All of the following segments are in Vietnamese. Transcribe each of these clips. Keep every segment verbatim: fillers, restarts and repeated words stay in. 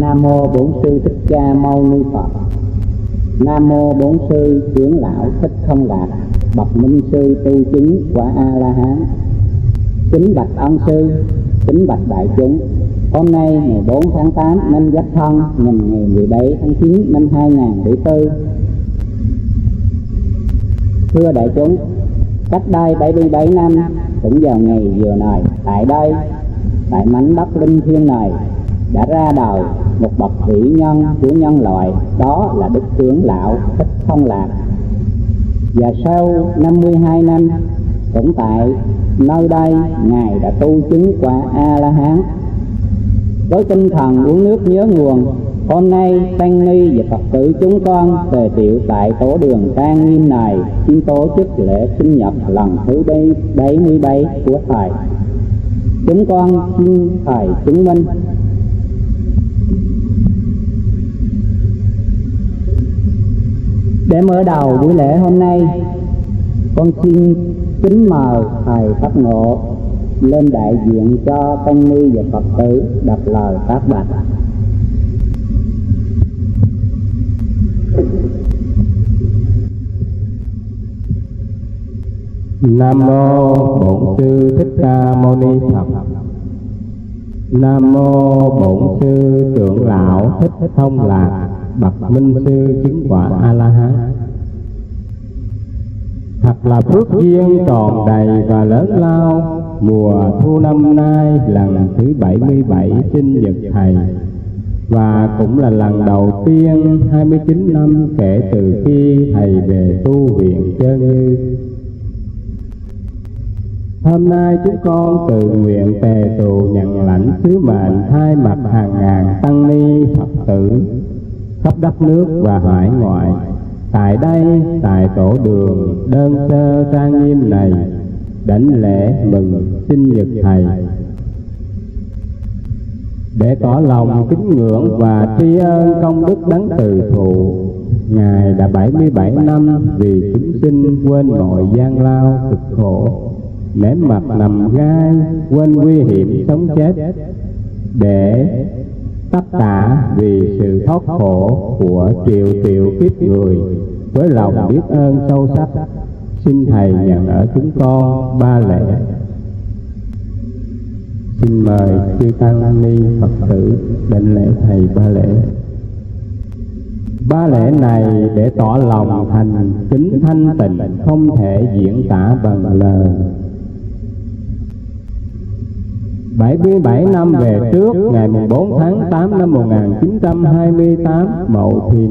Nam mô Bổn Sư Thích Ca Mâu Ni Phật. Nam mô Bổn Sư Trưởng Lão Thích Thông Lạc, bậc minh sư tu chứng quả A-La-Hán. Kính bạch ông sư, kính bạch đại chúng, hôm nay ngày bốn tháng tám năm Giáp Thân, ngày mười bảy tháng chín năm hai nghìn không trăm lẻ tư. Thưa đại chúng, cách đây bảy mươi bảy năm, cũng vào ngày vừa này, tại đây, tại mảnh đất linh thiêng này, đã ra đời một bậc vĩ nhân của nhân loại, đó là Đức Trưởng Lão Thích Thông Lạc. Và sau năm mươi hai năm, cũng tại nơi đây, Ngài đã tu chứng quả A-La-Hán. Với tinh thần uống nước nhớ nguồn, hôm nay tăng ni và Phật tử chúng con tề tiệu tại tổ đường trang nghiêm này xin tổ chức lễ sinh nhật lần thứ bảy mươi bảy của Thầy. Chúng con xin Thầy chứng minh. Để mở đầu buổi lễ hôm nay, con xin kính mời Thầy Pháp Ngộ lên đại diện cho tăng ni và Phật tử đọc lời tác bạch. Nam mô Bổn Sư Thích Ca Mâu Ni Phật. Nam mô Bổn Sư Trưởng Lão Thích Thông Lạc, bậc minh sư chứng quả A-La-Hán. Thật là phước duyên tròn đầy và lớn lao, mùa thu năm nay lần thứ bảy mươi bảy sinh nhật Thầy, và cũng là lần đầu tiên hai mươi chín năm kể từ khi Thầy về tu viện Chân Như. Hôm nay chúng con tự nguyện tề tụ nhận lãnh sứ mệnh thay mặt hàng ngàn tăng ni Phật tử khắp đất nước và hải ngoại, tại đây, tại tổ đường đơn sơ trang nghiêm này, đảnh lễ mừng sinh nhật Thầy, để tỏ lòng kính ngưỡng và tri ân công đức đấng từ thụ. Ngài đã bảy mươi bảy năm vì chúng sinh quên mọi gian lao cực khổ, ném mặt nằm gai, quên nguy hiểm sống chết, để tất cả vì sự thoát khổ của triệu triệu kiếp người. Với lòng biết ơn sâu sắc, xin Thầy nhận ở chúng con ba lễ. Xin mời chư tăng ni Phật tử đảnh lễ Thầy ba lễ. Ba lễ này để tỏ lòng thành kính thanh tịnh không thể diễn tả bằng lời. bảy mươi bảy năm về trước, ngày mười bốn tháng tám năm một nghìn chín trăm hai mươi tám Mậu Thìn,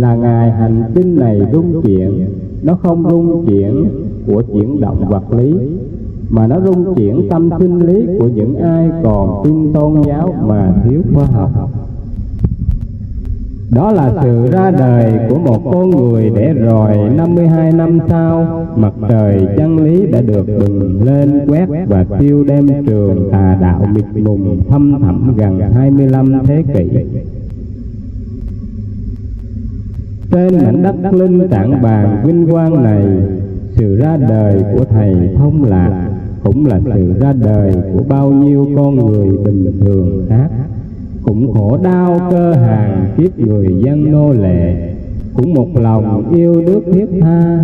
là ngày hành tinh này rung chuyển. Nó không rung chuyển của chuyển động vật lý, mà nó rung chuyển tâm sinh lý của những ai còn tin tôn giáo mà thiếu khoa học. Đó là sự ra đời của một con người, để rồi năm mươi hai năm sau, mặt trời chân lý đã được bừng lên quét và tiêu đem trường tà đạo mịt mùng thâm thẳm gần hai mươi lăm thế kỷ. Trên mảnh đất linh tạng bàn vinh quang này, sự ra đời của Thầy Thông Lạc cũng là sự ra đời của bao nhiêu con người bình thường khác, cũng khổ đau cơ hàng kiếp người dân nô lệ, cũng một lòng yêu nước thiết tha.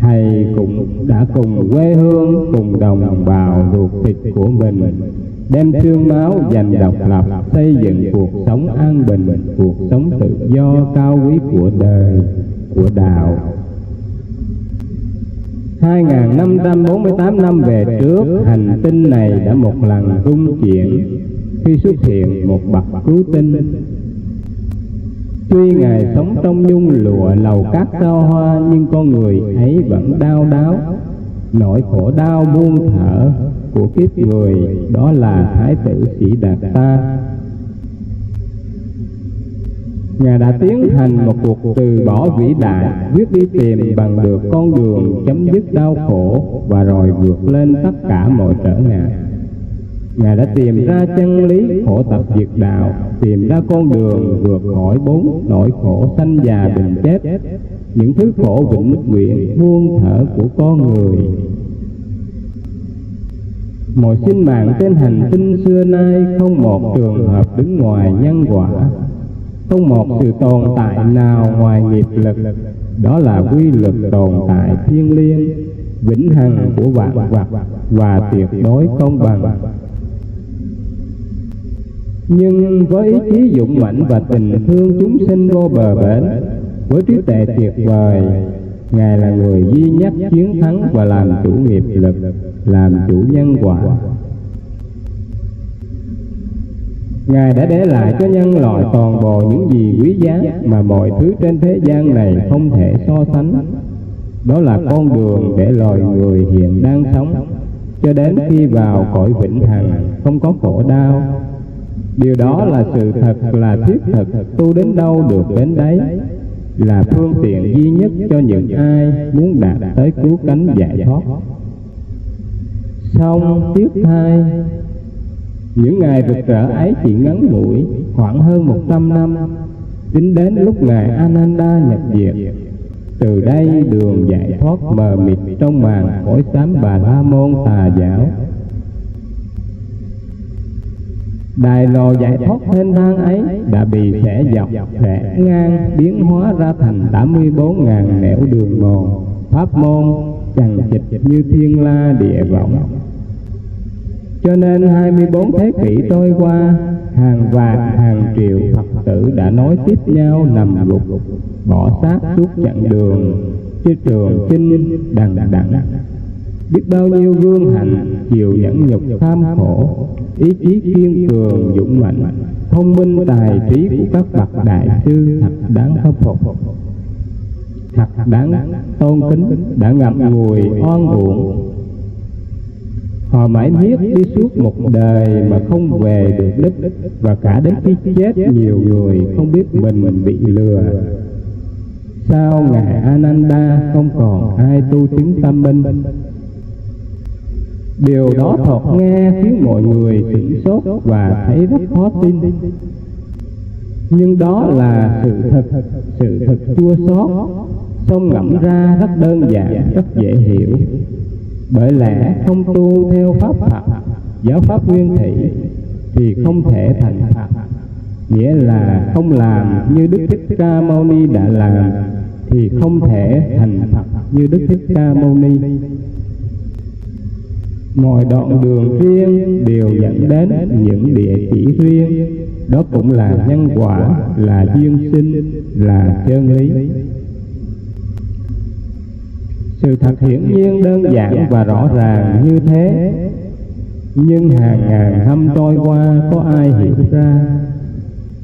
Thầy cũng đã cùng quê hương, cùng đồng bào ruột thịt của mình, đem xương máu giành độc lập, xây dựng cuộc sống an bình, cuộc sống tự do cao quý của đời, của đạo. hai nghìn năm trăm bốn mươi tám năm về trước, hành tinh này đã một lần rung chuyển khi xuất hiện một bậc cứu tinh. Tuy Ngài sống trong nhung lụa lầu cát sao hoa, nhưng con người ấy vẫn đau đáu nỗi khổ đau buông thở của kiếp người, đó là Thái tử Sĩ Đạt Đa. Ngài đã tiến hành một cuộc từ bỏ vĩ đại, quyết đi tìm bằng được con đường chấm dứt đau khổ, và rồi vượt lên tất cả mọi trở ngại. Ngài đã tìm ra chân lý khổ tập diệt đạo, tìm ra con đường vượt khỏi bốn nỗi khổ sanh già bệnh chết, những thứ khổ vĩnh nguyện buông thở của con người. Mọi sinh mạng trên hành tinh xưa nay không một trường hợp đứng ngoài nhân quả, không một sự tồn tại nào ngoài nghiệp lực. Đó là quy luật tồn tại thiêng liêng, vĩnh hằng của vạn vật và tuyệt đối công bằng. Nhưng với ý chí dũng mãnh và tình thương chúng sinh vô bờ bến, với trí tuệ tuyệt vời, Ngài là người duy nhất chiến thắng và làm chủ nghiệp lực, làm chủ nhân quả. Ngài đã để lại cho nhân loại toàn bộ những gì quý giá mà mọi thứ trên thế gian này không thể so sánh. Đó là con đường để loài người hiện đang sống cho đến khi vào cõi vĩnh hằng không có khổ đau. Điều đó là sự thật, là thiết thực, tu đến đâu được đến đấy, là phương tiện duy nhất cho những ai muốn đạt tới cứu cánh giải thoát. Song tiếc thay, những ngày rực rỡ ấy chỉ ngắn ngủi, khoảng hơn một trăm năm, tính đến lúc Ngài Ananda nhập diệt. Từ đây đường giải thoát mờ mịt trong màn khói xám Bà La Môn tà giáo. Đài lò giải thoát thênh thang ấy đã bị xẻ dọc, xẻ ngang, biến hóa ra thành tám mươi bốn ngàn nẻo đường mòn, pháp môn, chằng chịt như thiên la địa võng. Cho nên hai mươi bốn thế kỷ trôi qua, hàng vạn, hàng triệu Phật tử đã nối tiếp nhau nằm gục, bỏ xác suốt chặng đường, trên trường chinh đằng đằng. Biết bao nhiêu gương hạnh, chịu nhẫn nhục tham khổ, ý chí kiên cường, dũng mạnh, thông minh tài trí của các bậc đại sư thật đáng khâm phục, thật đáng tôn kính, đã ngậm ngùi oan uổng. Họ mãi miết đi suốt một đời mà không về được đích, và cả đến khi chết nhiều người không biết mình mình bị lừa. Sao Ngài Ananda không còn ai tu chứng tâm minh? Điều đó thoạt nghe khiến mọi người sửng sốt và thấy rất khó tin. Nhưng đó là sự thật, sự thật chua xót, song ngẫm ra rất đơn giản, rất dễ hiểu. Bởi lẽ không tu theo pháp Phật, giáo pháp nguyên thủy thì không thể thành Phật. Nghĩa là không làm như Đức Thích Ca Mâu Ni đã làm thì không thể thành Phật như Đức Thích Ca Mâu Ni. Mọi đoạn đường riêng đều dẫn đến những địa chỉ riêng. Đó cũng là nhân quả, là duyên sinh, là chân lý. Sự thật hiển nhiên đơn giản và rõ ràng như thế, nhưng hàng ngàn năm trôi qua có ai hiểu ra?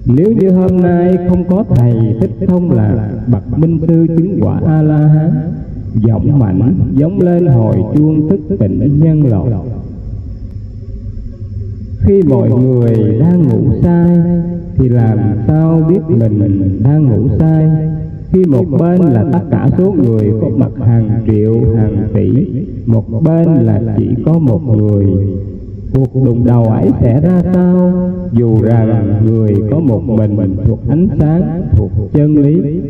Nếu như hôm nay không có Thầy Thích Thông Lạc, bậc minh sư chứng quả A-La-Hán, giọng mạnh giống lên hồi chuông thức tỉnh nhân loại. Khi mọi người đang ngủ sai thì làm sao biết mình mình đang ngủ sai? Khi một bên là tất cả số người có mặt hàng triệu, hàng tỷ, một bên là chỉ có một người, cuộc đụng đầu ấy sẽ ra sao? Dù rằng người có một mình mình thuộc ánh sáng, thuộc chân lý.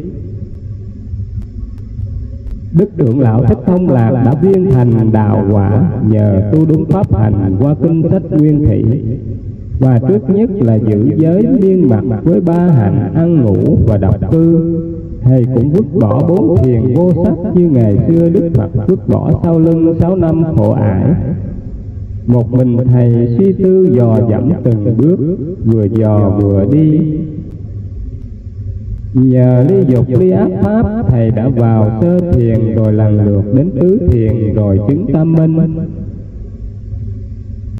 Đức Trưởng Lão Thích Thông Lạc đã viên thành đạo quả nhờ tu đúng pháp hành qua kinh sách nguyên thủy, và trước nhất là giữ giới liên mật với ba hạnh ăn ngủ và độc cư. Thầy cũng vứt bỏ bốn thiền vô sắc như ngày xưa Đức Phật vứt bỏ sau lưng sáu năm khổ ải. Một mình Thầy suy tư dò dẫm từng bước, vừa dò vừa đi. Nhờ ly dục ly ác pháp, Thầy đã vào sơ thiền, rồi lần lượt đến tứ thiền, rồi chứng tâm minh.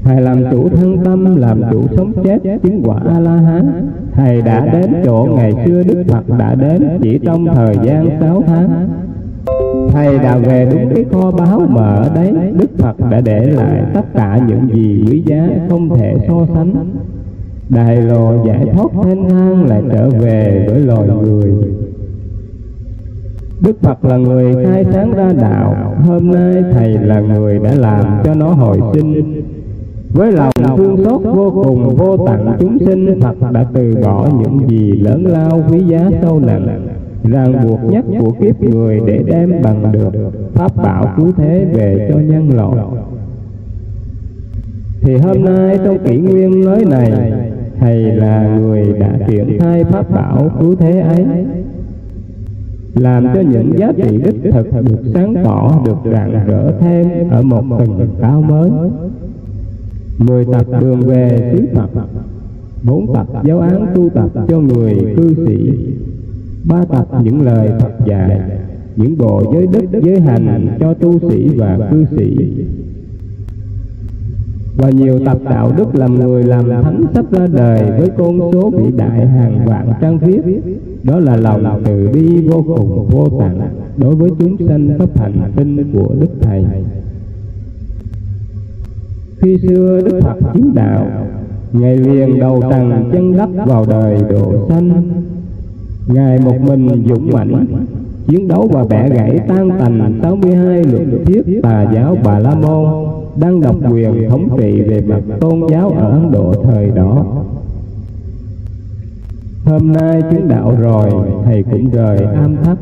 Thầy làm chủ thân tâm, làm chủ sống chết, chứng quả A-La-Hán. Thầy đã đến chỗ ngày xưa Đức Phật đã đến chỉ trong thời gian sáu tháng. Thầy đã về đúng cái kho báu mà ở đấy Đức Phật đã để lại tất cả những gì quý giá không thể so sánh. Đại lộ giải thoát thênh thang lại trở về với loài người. Đức Phật là người khai sáng ra đạo, hôm nay Thầy là người đã làm cho nó hồi sinh. Với lòng thương xót vô cùng vô tận chúng sinh, Phật đã từ bỏ những gì lớn lao quý giá sâu nặng, ràng buộc nhất của kiếp người để đem bằng được pháp bảo cứu thế về cho nhân loại. Thì hôm nay trong kỷ nguyên nói này, Thầy là người đã triển khai pháp bảo cứu thế ấy, làm cho những giá trị đích thực được sáng tỏ, được rạng rỡ thêm ở một tầng cao mới. Mười tập đường về xứ Phật, bốn tập giáo án tu tập cho người cư sĩ, ba tập những lời Phật dạy, những bộ giới đức giới hành cho tu sĩ và cư sĩ, và nhiều tập đạo đức làm người làm thánh sắp ra đời với con số vĩ đại hàng vạn trang viết. Đó là lòng từ bi vô cùng vô tận đối với chúng sanh pháp hành tinh của Đức Thầy. Khi xưa Đức Phật chứng đạo, Ngài liền đầu tầng chân đắp vào đời độ sanh. Ngài một mình dũng mãnh chiến đấu và bẻ gãy tan tành sáu mươi hai luật thuyết tà giáo Bà La Môn đang độc quyền thống trị về mặt tôn giáo ở Ấn Độ thời đó. Hôm nay chứng đạo rồi, Thầy cũng rời am thấp,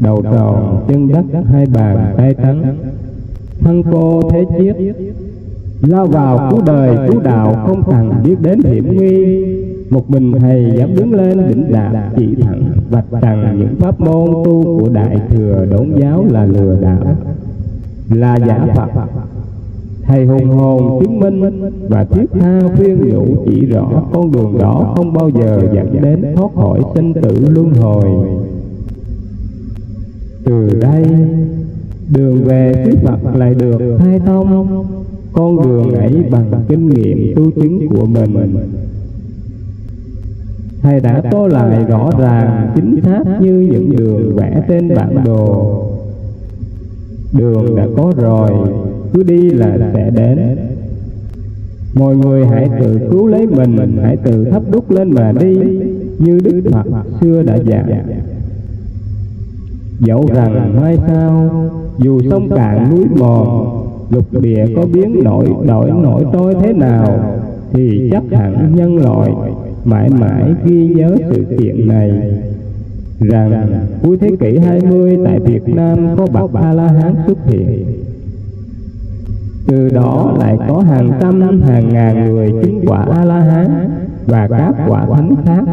đầu tròn chân đất, hai bàn tay trắng, thân cô thế chiết, lao vào cứu đời cứu đạo không cần biết đến hiểm nguy. Một mình Thầy dám đứng lên đỉnh đạp chỉ thẳng vạch rằng những pháp môn tu của Đại Thừa Đốn giáo là lừa đảo, là giả Phật. Thầy hùng hồn chứng minh và thiết tha khuyên nhủ chỉ rõ con đường đó không bao giờ dẫn đến thoát khỏi sinh tử luân hồi. Từ đây, đường về xứ Phật lại được khai thông, con đường ấy bằng kinh nghiệm tu chứng của mình. Thầy đã tô lại rõ ràng chính xác như những đường vẽ trên bản đồ. Đường đã có rồi, cứ đi là sẽ đến. Mọi người hãy tự cứu lấy mình, mình hãy tự thắp đúc lên mà đi, như Đức Phật xưa đã dạy. Dẫu rằng mai sau, dù sông cạn núi mòn, lục địa có biến đổi đổi nổi trôi thế nào, thì chắc hẳn nhân loại mãi mãi ghi nhớ sự kiện này, rằng cuối thế kỷ hai mươi tại Việt Nam có bậc A-La-Hán xuất hiện. Từ đó lại có hàng trăm, hàng ngàn người chứng quả A-La-Hán và các quả thánh khác.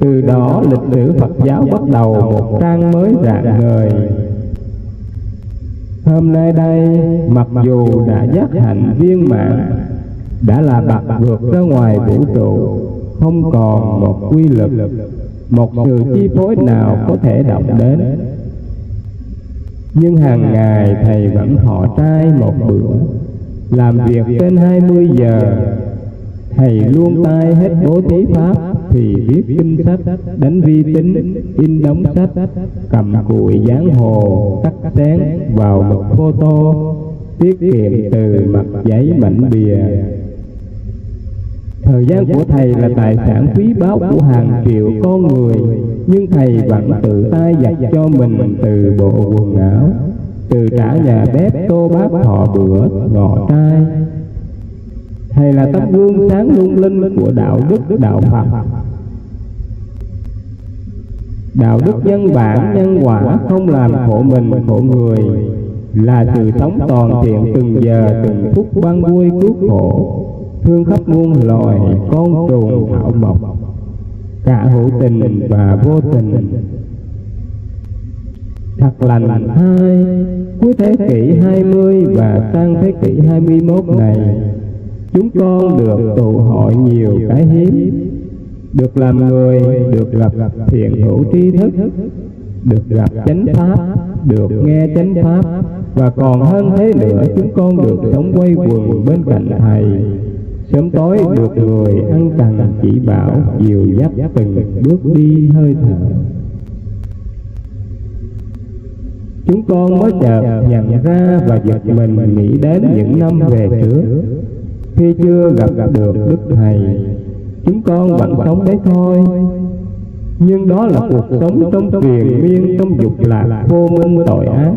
Từ đó lịch sử Phật giáo bắt đầu một trang mới rạng ngời. Hôm nay đây, mặc dù đã giác hạnh viên mãn, đã là bậc vượt ra ngoài vũ trụ, không còn một quy lực, một sự chi phối nào có thể động đến, nhưng hàng ngày Thầy vẫn thọ trai một bữa, làm việc trên hai mươi giờ. Thầy luôn tay hết bố thí pháp, thì viết kinh sách, đánh vi tính, in đóng sách, cầm cùi dán hồ, cắt xén vào một photo, tiết kiệm từ mặt giấy mảnh bìa. Thời gian của Thầy là tài sản quý báu của hàng triệu con người, nhưng Thầy vẫn tự tay giặt cho mình từ bộ quần áo, từ cả nhà bếp tô bát thọ bữa ngọ trai. Thầy là tấm gương sáng lung linh của đạo đức đạo Phật, đạo đức nhân bản nhân quả, không làm khổ mình khổ người, là sự sống toàn thiện từng giờ từng phút, ban vui cứu khổ, thương khắp muôn loài con trùng thảo mộc, cả hữu tình và vô tình. Thật lành thay, cuối thế kỷ hai mươi và sang thế kỷ hai mươi mốt này, chúng con được tụ hội nhiều cái hiếm, được làm người, được gặp thiện hữu tri thức, được gặp chánh pháp, được nghe chánh pháp, và còn hơn thế nữa, chúng con được sống quay quần bên cạnh Thầy, sớm tối được người ăn cần chỉ bảo, dìu dắt từng bước đi hơi thở. Chúng con mới chợt nhận ra và giật mình nghĩ đến những năm về trước, khi chưa gặp được Đức Thầy, chúng con vẫn sống đấy thôi. Nhưng đó là cuộc sống trong triền miên, trong dục lạc vô minh tội ác,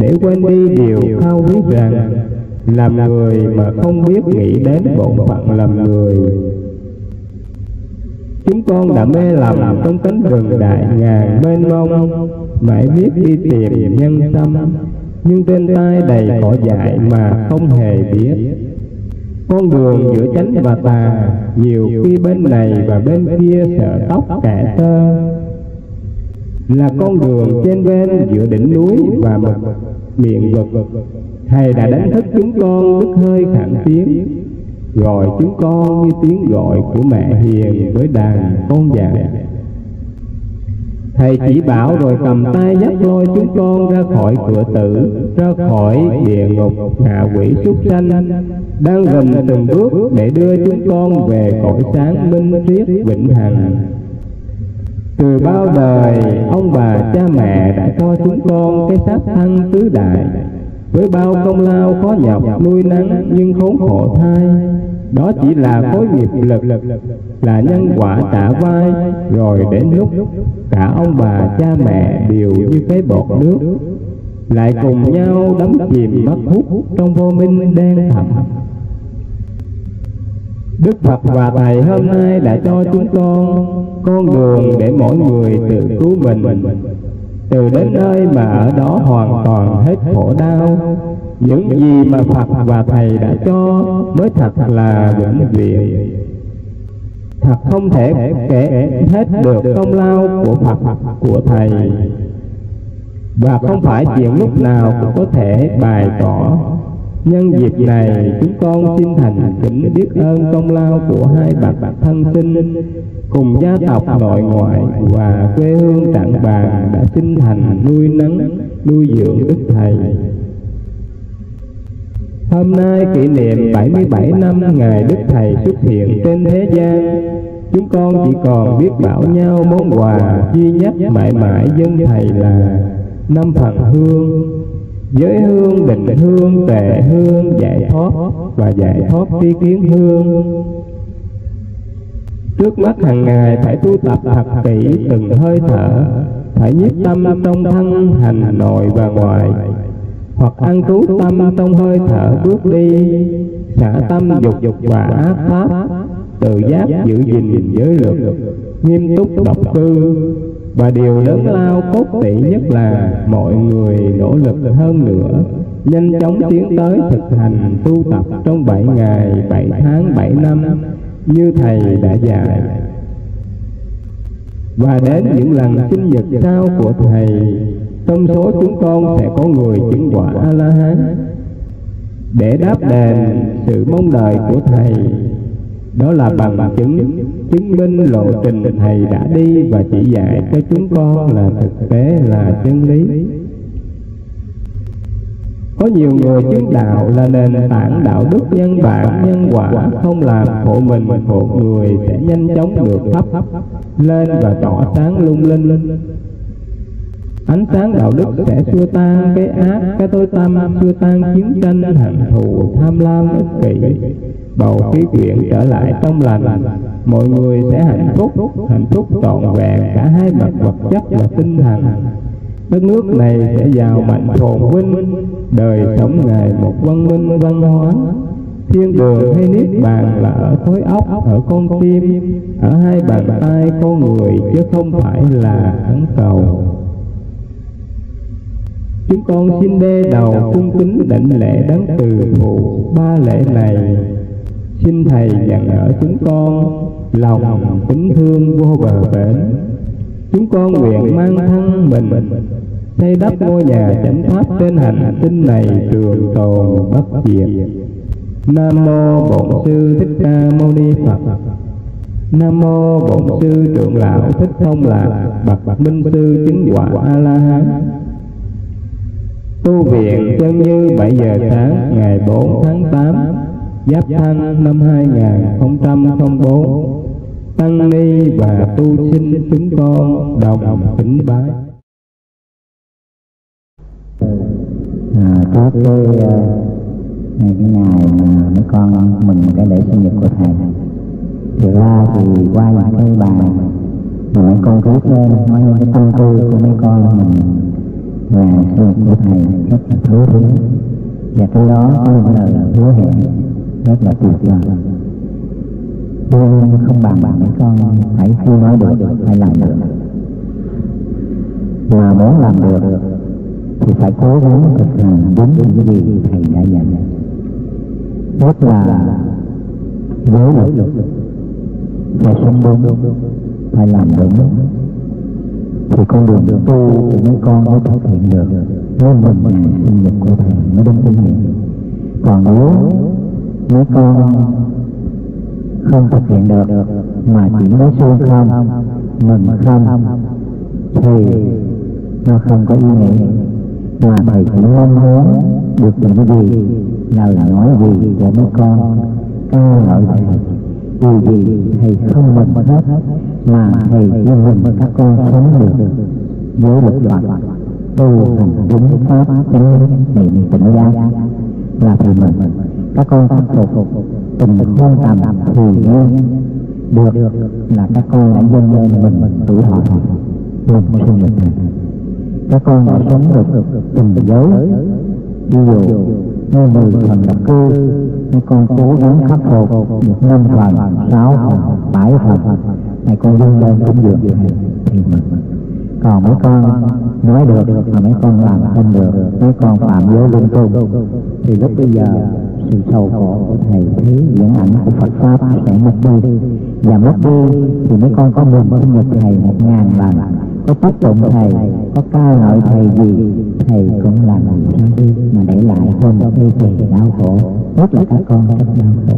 để quên đi điều khao khát rằng làm người mà không biết nghĩ đến bổn phận làm người. Chúng con đã mê lầm trong cánh rừng đại ngàn mênh mông, mãi biết đi tìm nhân tâm, nhưng trên tay đầy cỏ dại mà không hề biết. Con đường giữa chánh và tà, nhiều khi bên này và bên kia sợ tóc cả tơ, là con đường trên bên giữa đỉnh núi và một miệng vực. Thầy đã đánh thức chúng con đứt hơi khản tiếng, gọi chúng con như tiếng gọi của mẹ hiền với đàn con dại. Thầy chỉ bảo rồi cầm tay dắt lôi chúng con ra khỏi cửa tử, ra khỏi địa ngục hạ quỷ súc sanh, đang gần từng bước để đưa chúng con về cõi sáng minh triết vĩnh hằng. Từ bao đời, ông bà cha mẹ đã cho chúng con cái xác thân tứ đại, với bao công lao khó nhọc nuôi nắng nhưng khốn khổ thay. Đó chỉ là khối nghiệp lực, là nhân quả trả vai, rồi đến lúc cả ông bà cha mẹ đều như cái bọt nước, lại cùng nhau đắm chìm mất hút trong vô minh đen thẳm. Đức Phật và Thầy hôm nay đã cho chúng con con đường để mỗi người tự cứu mình, từ đến nơi mà ở đó hoàn toàn hết khổ đau. Những gì mà Phật và Thầy đã cho mới thật là vĩnh viễn. Thật không thể kể hết được công lao của Phật, của Thầy, và không phải chuyện lúc nào cũng có thể bày tỏ. Nhân dịp này, chúng con xin thành kính biết ơn công lao của hai bậc thân sinh cùng gia tộc nội ngoại và quê hương Tạng Bàng đã sinh thành nuôi nấng nuôi dưỡng Đức Thầy. Hôm nay kỷ niệm bảy mươi bảy năm ngày Đức Thầy xuất hiện trên thế gian, chúng con chỉ còn biết bảo nhau món quà duy nhất mãi mãi dâng Thầy là năm phần hương: giới hương, định hương, tệ hương, giải thoát và giải thoát tri kiến hương. Trước mắt hàng ngày phải tu tập thật kỹ từng hơi thở, phải nhiếp tâm trong thân hành nội và ngoại, hoặc ăn trú tâm trong hơi thở bước đi, xả tâm dục dục và ác pháp, tự giác giữ gìn giới luật, nghiêm túc độc cư. Và điều lớn lao cốt tỉ nhất là mọi người nỗ lực hơn nữa, nhanh chóng tiến tới thực hành tu tập trong bảy ngày, bảy tháng, bảy năm như Thầy đã dạy. Và đến những lần sinh nhật sau của Thầy, trong số chúng con sẽ có người chứng quả A-La-Hán. Để đáp đền sự mong đợi của Thầy, đó là bằng chứng, chứng minh lộ trình Thầy đã đi và chỉ dạy cho chúng con là thực tế, là chân lý. Có nhiều người chứng đạo là nền tảng đạo đức nhân bản, nhân quả, không làm khổ mình, khổ người, sẽ nhanh chóng được thắp lên và tỏ sáng lung linh. Ánh sáng đạo đức sẽ xua tan cái ác, cái tối tăm, xua tan chiến tranh, hận thù, tham lam, ích kỷ. Bầu khí quyển trở lại trong lành, mọi người sẽ hạnh phúc, hạnh phúc trọn vẹn cả hai mặt vật chất và tinh thần. Đất nước này sẽ giàu mạnh phồn vinh, đời sống ngày một văn minh văn hóa. Thiên đường hay niết bàn là ở khối óc, ở con tim, ở hai bàn tay con người, chứ không phải là ấn cầu. Chúng con xin đê đầu cung kính đảnh lễ đấng từ phụ. Ba lễ này xin Thầy dặn ở chúng con lòng kính thương vô bờ bến. Chúng con nguyện mang thân mình xây đắp ngôi nhà chánh pháp trên hành tinh này trường tồn bất diệt. Nam mô Bổn Sư Thích Ca Mâu Ni Phật. Nam mô Bổn Sư Trưởng Lão Thích Thông Lạc, bậc minh sư chứng quả A-La-Hán. Tu viện Chân Như, bảy giờ sáng ngày bốn tháng tám Giáp Thân năm hai nghìn không trăm lẻ bốn. Tăng ni và tu sinh chúng con đồng kính bái. À, có cái ngày cái ngày mà mấy con mình cái lễ sinh nhật của Thầy, thì ra thì qua những cái bài mà mấy con viết lên nói những cái tâm tư của mấy con mình và sinh nhật của Thầy rất là thú vị, và cái đó có một lời hứa hẹn rất là tuyệt vời. Tôi không bàn bạc với con hãy chưa nói được, hãy làm được, mà muốn làm được thì phải cố gắng thực hành đúng những gì thầy đã dạy, rất là giới luật, phải sống đúng, phải làm đúng, thì con đường tu của mấy con mới thực hiện được, với mình mình sinh nhật của thầy mới đúng kinh nghiệm. Còn nếu mấy con không thực hiện được mà chỉ nói suông không, mình không, thì nó không có ý nghĩa. Mà thầy chỉ mong muốn được những gì nào là nói gì của mấy con cao lợi thầy, vì gì thầy không mình hết, mà thầy chỉ mình các con sống được với lực đoạn tu hành đúng pháp chánh niệm tỉnh giác là thầy mình. Các con khắc phục tình không tầm thì được là các con đã dâng lên mình mình tuổi thọ mình sinh mình. Các con đã sống được tình giới, ví dụ như mười phần lập cư, các con cố gắng khắc phục được năm phần, sáu phần, bảy phần, này con dâng lên cũng được thì mình. Còn mấy con nói được mà mấy con làm không được, mấy con phạm giới lung tung, thì lúc bây giờ sự sầu khổ của thầy thấy những ảnh của Phật pháp sẽ mất đi, và mất đi thì mấy con có mừng sinh nhật thầy một ngàn lần, có tiếp tụng thầy, có ca ngợi thầy gì, thầy cũng làm làm đi mà để lại hơn một cái gì đau khổ, nhất là các con rất đau khổ.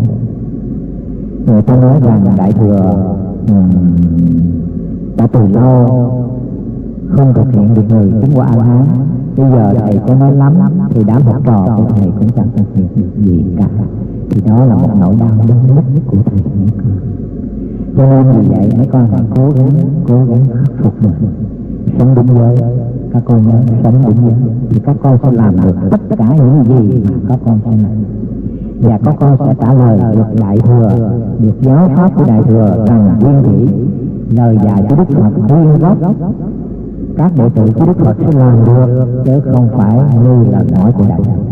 Người ta nói rằng đại thừa um, đã từ lâu không thực hiện được người chứng quả A-La-Hán. Bây giờ thầy có nói lắm thì đám học trò của thầy cũng chẳng thực hiện được gì cả, thì đó là một nỗi đau lớn nhất của thầy. Cho nên vì vậy mấy con hãy cố gắng cố gắng khắc phục mình, sống đúng giới. Các con nhớ sống đúng giới thì các con sẽ làm được tất cả những gì mà các con phải làm, và các con sẽ trả lời được đại thừa, được giáo pháp của đại thừa rằng nguyên thủy lời dạy của Đức Phật nguyên gốc. Các đệ tử của Đức Phật sẽ làm được chứ không phải như là nói của đại thừa.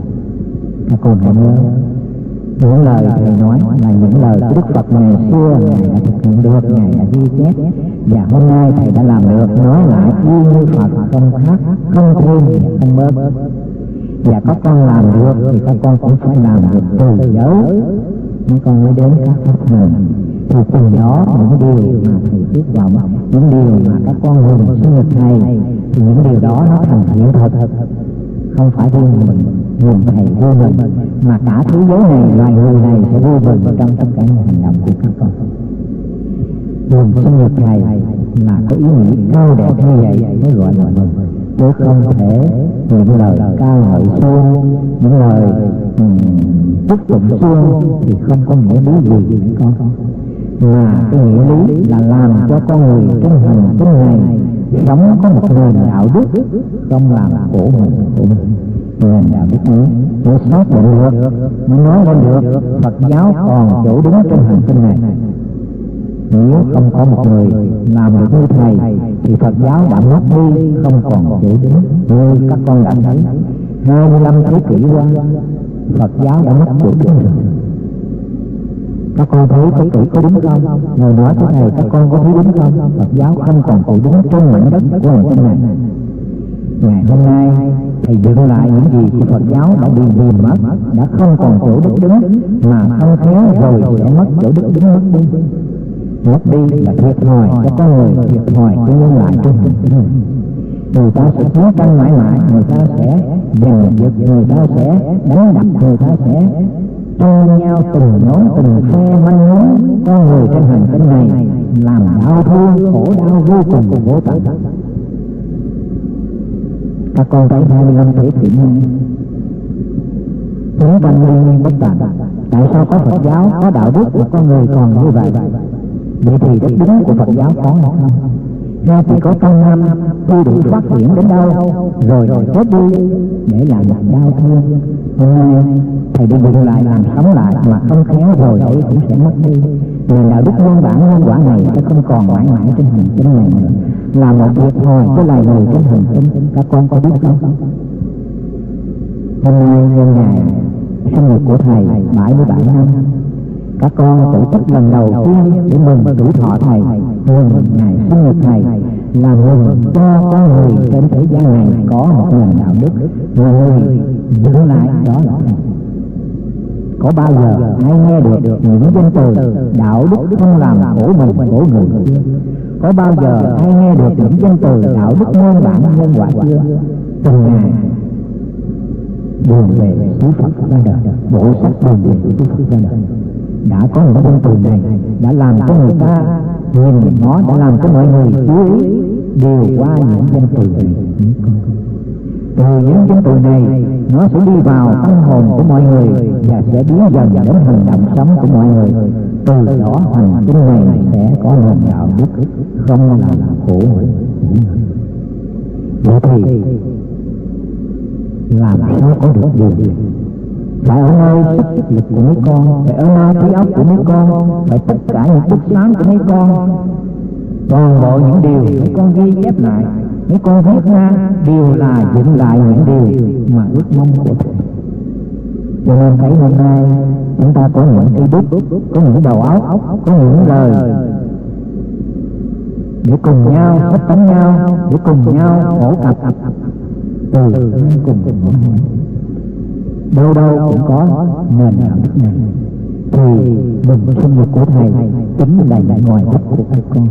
Các con hãy nhớ những lời thầy nói là những lời của Đức Phật ngày xưa ngài đã thực hiện được, ngài đã ghi chép, và hôm nay thầy đã làm được, nói lại y như Phật, không khác, không thêm, không bớt. Và các con làm được thì các con cũng phải làm được từ giới, những con mới đến các pháp hành. Thì từ đó những điều mà thầy thuyết vọng, những điều mà các con hưởng sinh nhật này, thì những điều đó nó thành hiện thực, không phải riêng mình, riêng thầy vui mình, mà cả thế giới này, loài người này sẽ vui mình trong tất cả những hành động của các con. Hưởng sinh nhật này là có ý nghĩa cao đẹp như vậy mới gọi là mừng, chứ không thể những lời cao ngợi xuông, những lời chúc tụng xuông thì không có nghĩa lý gì với con. Mà cái nghĩa lý là làm cho con người trong hành tinh này sống có một nền đạo đức, không làm của mình của mình nền đạo đức ấy, để xác định được, nó nói lên được Phật giáo còn chỗ đứng trên hành tinh này. Nếu không có một người làm được như thầy thì Phật giáo đã mất đi, không còn chỗ đứng. Như các con đã thấy hai mươi lăm thế kỷ qua, Phật giáo đã mất chỗ đứng rồi. Các con thấy thế kỷ có đúng không? Người nói thế này các con có thấy đúng không? Phật giáo không còn chỗ đứng trên mảnh đất của hành tinh này. Ngày hôm nay thầy dựng lại những gì của Phật giáo đã bị dìm mất, đã không còn chỗ đức đứng, mà không khéo rồi sẽ mất chỗ đức đứng, mất đi mất đi là thiệt thòi cho con người, thiệt thòi cho nhân loại trên hành tinh này. Người ta sẽ chiến tranh mãi mãi, người ta sẽ giành giật, người ta sẽ đánh đập, người ta sẽ thương nhau từng nhóm từng phe manh mối. Con người trên hành tinh này làm đau thương khổ đau vô cùng vô tận. Các con thấy hai mươi lăm thế kỷ này chiến tranh liên miên bất tận. Tại sao có Phật giáo có đạo đức mà con người còn như vậy? Vậy thì đức tính của Phật giáo có hay không? Ra chỉ có trong năm khi đủ phát triển đến đâu rồi rồi chết đi để làm lại đau thương. Hôm nay thầy đi dựng lại làm sống lại mà không khéo rồi ấy cũng sẽ mất đi. Nền đạo đức nhân bản nhân quả này sẽ không còn mãi mãi trên hành tinh này nữa, là một thiệt thòi cho loài người trên hành tinh. Các con có biết không? Hôm nay nhân ngày sinh nhật của thầy bảy mươi bảy năm, các con tổ chức lần đầu tiên để mừng tuổi thọ thầy, mừng ngày sinh nhật thầy, là người cho con người trên thế gian này có một nền đạo đức, người giữ lại đó là có bao giờ ai nghe được những danh từ đạo đức không làm của mình của người kia? Có bao giờ ai nghe được những danh từ đạo đức nguyên bản nhân quả chưa? Từng ngày đường về Sư Phật ra đời, bộ sách đường về Sư Phật ra đời, đã có những danh từ này đã làm cho người ta nhìn nó, đã làm cho mọi người chú ý điều qua những danh từ này. Từ những danh từ này nó sẽ đi vào tâm hồn của mọi người và sẽ biến dần đến hành động sống của mọi người. Từ đó hành tinh này sẽ có nền đạo đức không làm khổ. Vậy thì làm sao có được điều gì? Phải ở nơi tích lực của mấy con, phải ở nơi trí óc của mấy con, phải tất cả những bức sáng của mấy con, toàn bộ những điều mấy con ghi chép lại, mấy con viết ra đều là dựng lại những điều mà ước mong của thầy. Cho nên thấy hôm nay chúng ta có những ý đức, có những đầu óc, có những lời để cùng nhau thích tánh nhau, để cùng nhau khổ cặp từ cùng nhau. Đâu đâu cũng có nền đạo đức này thì mình sinh nhật của thầy chính là đại ngoại đức của các con.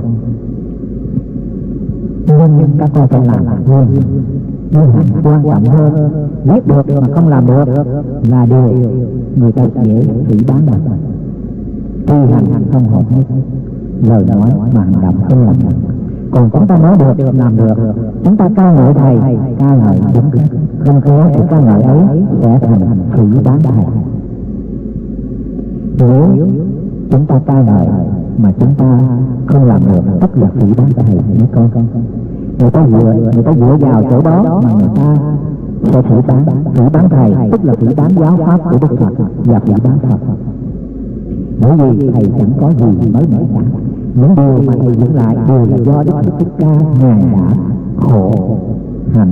Nhưng các con phải làm hơn, nhưng quan trọng hơn, biết được mà không làm được là điều người ta dễ bị bán mặt. Khi hành không hợp hết, lời nói mà hành động không làm được. Còn chúng ta nói được, làm được, chúng ta ca ngợi thầy, ca ngợi đúng được, không có thì ca ngợi ấy sẽ thành thủy bán thầy. Nếu chúng ta ca ngợi mà chúng ta không làm được, tất là thủy bán thầy. Mấy con, người ta dựa, người ta dựa vào chỗ đó mà người ta sẽ thủy bán, thủy bán thầy, tức là thủy bán giáo pháp của Đức Phật và thủy bán Phật. Bởi vì thầy chẳng có gì mới nổi cả. Những điều mà thầy dựng lại đều là do Đức Thích Ca ngài đã khổ hành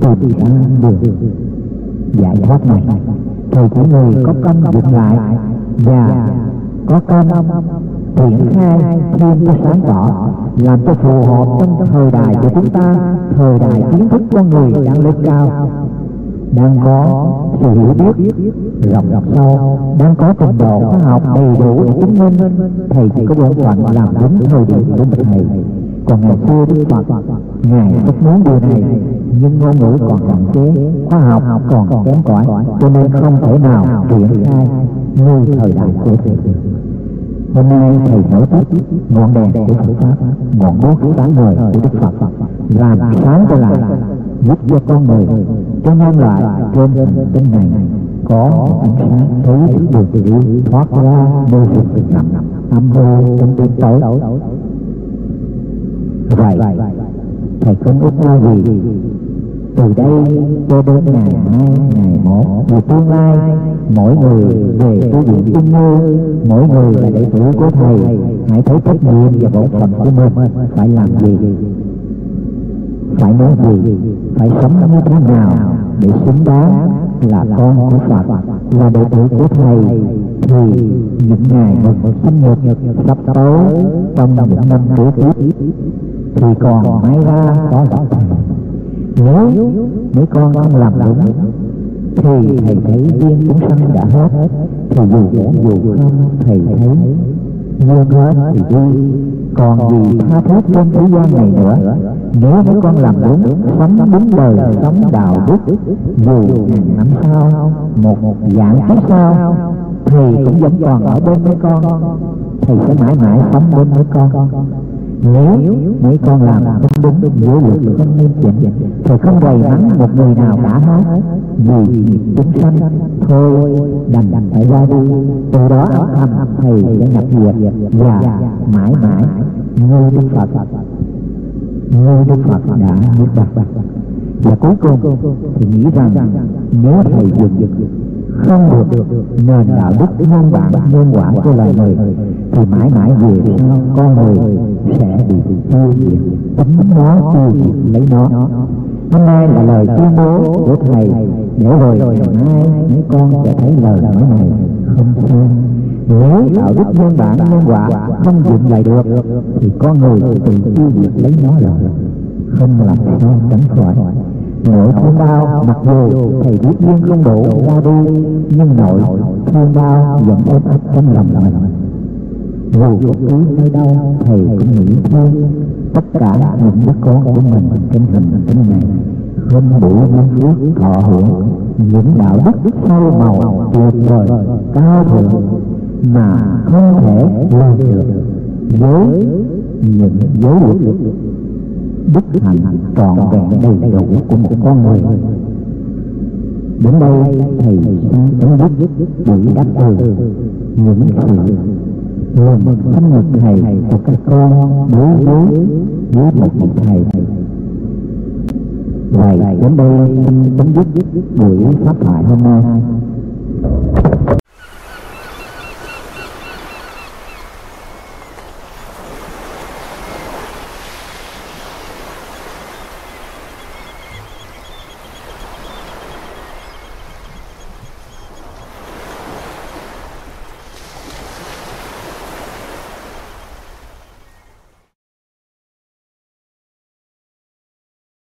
tìm ra đường giải thoát này. Thầy của người có công dựng lại và có công triển khai thêm cho sáng tỏ, làm cho phù hợp trong thời đại của chúng ta, thời đại kiến thức con người đang lên cao, đang có sự hiểu biết rộng rộng sâu, đang có trình độ khoa học đầy đủ để chứng minh. Thầy chỉ có bổn phận làm đúng thời điểm của mình thầy. Còn ngày xưa Đức Phật ngài rất muốn điều này, nhưng ngôn ngữ còn hạn chế, khoa học còn kém cỏi, cho nên không thể nào triển khai như thời đại của thầy. Hôm nay thầy nổi tắt ngọn đèn của Phật pháp, ngọn đuốc sáng ngời của Đức Phật làm sáng cho lại, giúp cho con người, cho nhân loại trên hành tinh này có ánh sáng thấy được sự thoát ra môi trường bị ngập âm u trong đêm tối. Vậy thầy không ước mơ gì từ đây cho đến ngày mai, ngày một, ngày tương lai, mỗi người về tu viện Chân Như, mỗi người là đệ tử của thầy, hãy thấy trách nhiệm và bổn phận của mình phải làm gì, phải nói gì, phải sống như thế nào để xứng đáng là con của Phật, là đệ tử của thầy. Thì những ngày mình sinh nhật sắp tới trong những năm kế tiếp thì còn may ra có gặp thầy. Nếu mấy con không làm đúng thì thầy thấy duyên chúng sanh đã hết, thì dù cũng dù không thầy thấy nhưng hết thì đi. Còn gì tha thiết trên thế gian này nữa, nếu mấy con làm đúng, sống đúng đời, sống đạo đức, dù ngàn năm sau, một một dạng kiếp sau, thì cũng vẫn còn ở bên mấy con, thì sẽ mãi mãi sống bên mấy con. Nếu mấy con làm không đúng giữa luật không nghiêm chỉnh, thì không đầy mắng một người nào đã hết, vì chúng sanh thôi đành đành phải ra đi. Từ đó thầm thầy sẽ nhập diệt và mãi mãi như Đức Phật, như Đức Phật đã niết bàn. Và cuối cùng thì nghĩ rằng nếu thầy dựng dựng không được nền đạo đức nhân bản nhân quả của loài người thì mãi mãi về con người sẽ bị tiêu diệt, tính nó tiêu diệt lấy nó. Hôm nay là lời tuyên bố của thầy, để rồi ngày mai mấy con sẽ thấy lời nói này không sai. Nếu đạo đức nhân bản nhân quả không dựng lại được thì con người tự tiêu diệt lấy nó rồi. không làm thầy non tránh khỏi. Nỗi thương đau mặc dù thầy biết duyên không đủ ra đi, nhưng nỗi thương đau vẫn ôm ấp trong lòng mình. Dù bất cứ nơi đâu thầy cũng nghĩ thương tất cả những đứa con của mình trên hình thế này, không đủ năm phút thọ hưởng những đạo đức sâu màu tuyệt vời cao thượng mà không thể lường được với những giới luật đức hạnh trọn vẹn đầy đủ của một con người. Đến đây thầy xin chấm dứt buổi đáp từ những sự lầm thâm nhập thầy của các con đối với với một vị thầy. Vậy đến đây chấm dứt buổi pháp thoại hôm nay.